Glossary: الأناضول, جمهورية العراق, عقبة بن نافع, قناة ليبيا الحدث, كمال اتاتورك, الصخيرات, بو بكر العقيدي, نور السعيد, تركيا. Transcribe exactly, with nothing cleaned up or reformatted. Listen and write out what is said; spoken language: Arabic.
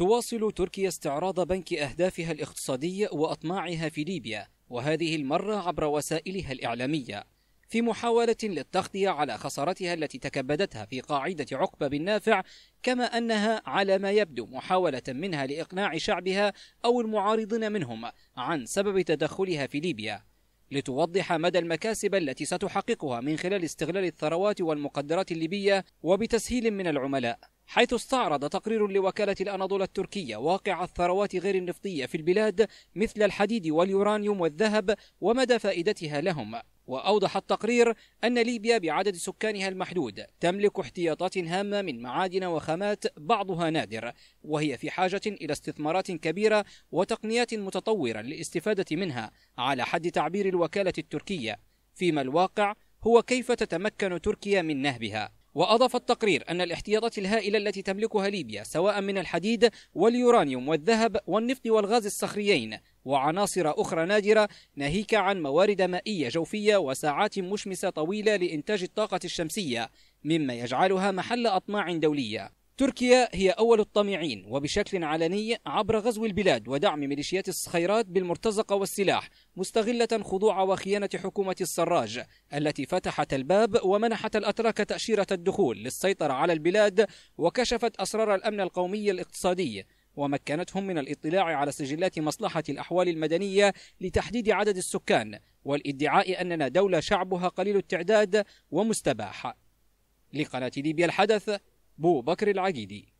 تواصل تركيا استعراض بنك أهدافها الاقتصادية وأطماعها في ليبيا، وهذه المرة عبر وسائلها الإعلامية، في محاولة للتغطية على خسارتها التي تكبدتها في قاعدة عقبة بن نافع، كما أنها على ما يبدو محاولة منها لإقناع شعبها أو المعارضين منهم عن سبب تدخلها في ليبيا، لتوضح مدى المكاسب التي ستحققها من خلال استغلال الثروات والمقدرات الليبية وبتسهيل من العملاء. حيث استعرض تقرير لوكالة الأناضول التركية واقع الثروات غير النفطية في البلاد مثل الحديد واليورانيوم والذهب ومدى فائدتها لهم. وأوضح التقرير أن ليبيا بعدد سكانها المحدود تملك احتياطات هامة من معادن وخامات بعضها نادر، وهي في حاجة إلى استثمارات كبيرة وتقنيات متطورة للاستفادة منها على حد تعبير الوكالة التركية، فيما الواقع هو كيف تتمكن تركيا من نهبها. وأضاف التقرير أن الاحتياطات الهائلة التي تملكها ليبيا سواء من الحديد واليورانيوم والذهب والنفط والغاز الصخريين وعناصر أخرى نادرة، ناهيك عن موارد مائية جوفية وساعات مشمسة طويلة لإنتاج الطاقة الشمسية، مما يجعلها محل أطماع دولية. تركيا هي أول الطامعين وبشكل علني عبر غزو البلاد ودعم ميليشيات الصخيرات بالمرتزقة والسلاح، مستغلة خضوع وخيانة حكومة السراج التي فتحت الباب ومنحت الأتراك تأشيرة الدخول للسيطرة على البلاد، وكشفت أسرار الأمن القومي الاقتصادي ومكنتهم من الاطلاع على سجلات مصلحة الأحوال المدنية لتحديد عدد السكان والادعاء أننا دولة شعبها قليل التعداد ومستباح. لقناة ليبيا الحدث، بو بكر العقيدي.